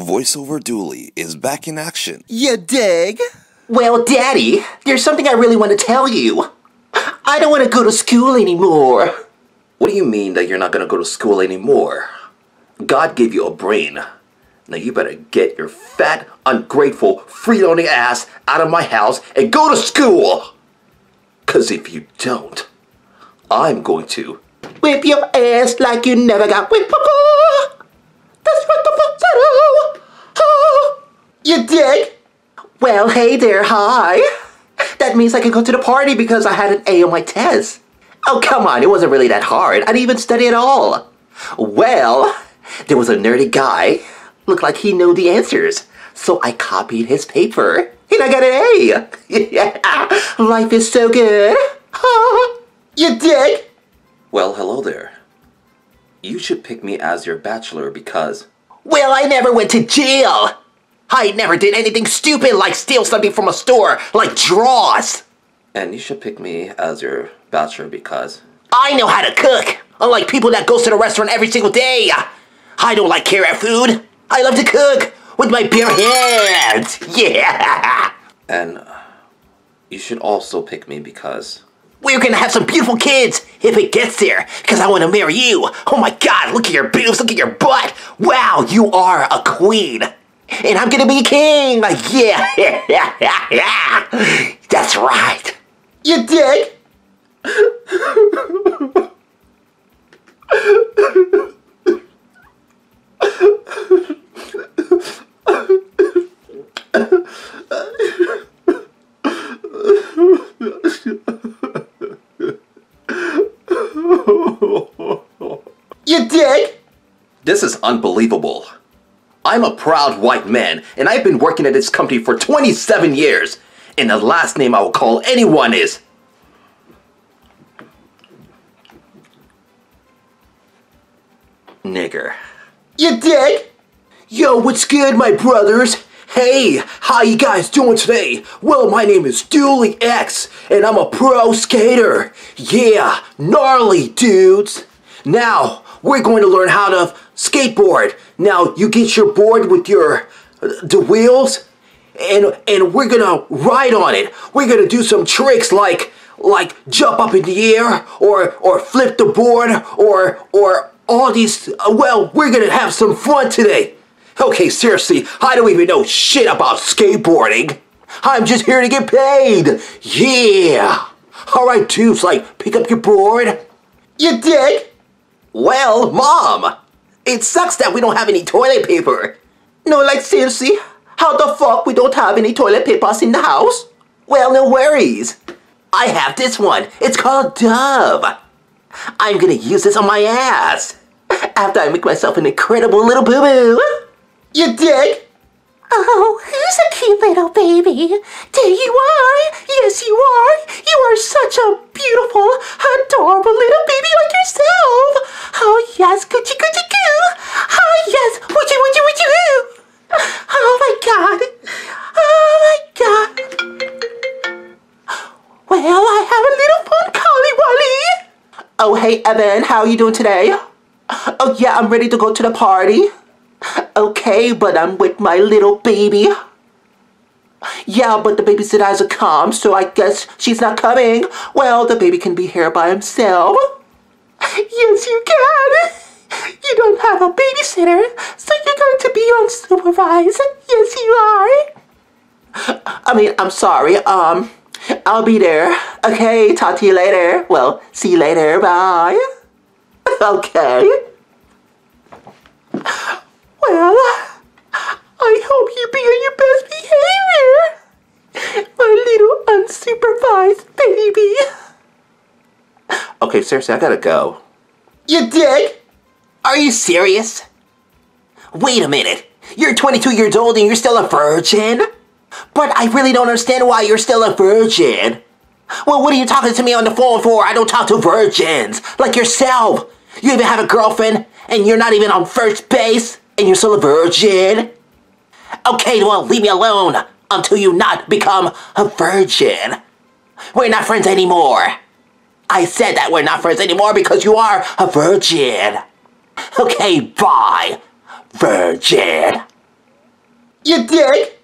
Voiceover Dooley is back in action. You dig? Well, Daddy, there's something I really want to tell you. I don't want to go to school anymore. What do you mean that you're not going to go to school anymore? God gave you a brain. Now you better get your fat, ungrateful, free-loaning ass out of my house and go to school. Because if you don't, I'm going to whip your ass like you never got whipped before. That's what the fuck's that? You dig? Well, hey there, hi. That means I can go to the party because I had an A on my test. Oh, come on, it wasn't really that hard. I didn't even study at all. Well, there was a nerdy guy. Looked like he knew the answers. So I copied his paper, and I got an A. Yeah, life is so good. You dig? Well, hello there. You should pick me as your bachelor because... Well, I never went to jail. I never did anything stupid like steal something from a store, like draws. And you should pick me as your bachelor because... I know how to cook, unlike people that go to the restaurant every single day. I don't like carrot food. I love to cook with my bare hands. Yeah. And you should also pick me because... We're gonna have some beautiful kids if it gets there, because I want to marry you. Oh my God, look at your boobs, look at your butt. Wow, you are a queen. And I'm gonna be king. Like, yeah. That's right. You dig? You dig? This is unbelievable. I'm a proud white man, and I've been working at this company for 27 years, and the last name I will call anyone is... Nigger. You dig? Yo, what's good, my brothers? Hey, how you guys doing today? Well, my name is Dooley X, and I'm a pro skater. Yeah, gnarly dudes. Now, we're going to learn how to skateboard. Now, you get your board with your the wheels, and we're gonna ride on it. We're gonna do some tricks like jump up in the air, or flip the board, or all these. Well, we're gonna have some fun today. Okay, seriously, I don't even know shit about skateboarding. I'm just here to get paid. Yeah. All right, dudes, like, pick up your board. You dig? Well, Mom, it sucks that we don't have any toilet paper. No, like, seriously, how the fuck we don't have any toilet papers in the house? Well, no worries. I have this one. It's called Dove. I'm gonna use this on my ass after I make myself an incredible little boo-boo. You dig? Oh, who's a cute little baby? There you are! Yes, you are! You are such a beautiful, adorable little baby like yourself! Oh, yes, coochie coochie coo! Oh, yes, woochie woochie woochie woo! Oh, my God! Oh, my God! Well, I have a little fun, Collie Wally! Oh, hey, Evan, how are you doing today? Oh, yeah, I'm ready to go to the party. Okay, but I'm with my little baby. Yeah, but the baby said I was a calm, so I guess she's not coming. Well, the baby can be here by himself. Yes, you can. You don't have a babysitter, so you're going to be unsupervised. Yes, you are. I mean, I'm sorry. I'll be there. Okay, talk to you later. Well, see you later. Bye. Okay. Well, I hope you be on your best behavior, my little unsupervised baby. Okay, seriously, I gotta go. You dig? Are you serious? Wait a minute. You're 22 years old and you're still a virgin? But I really don't understand why you're still a virgin. Well, what are you talking to me on the phone for? I don't talk to virgins, like yourself. You even have a girlfriend and you're not even on first base. And you're still a virgin? Okay, well, leave me alone until you not become a virgin. We're not friends anymore. I said that we're not friends anymore because you are a virgin. Okay, bye, virgin. You did?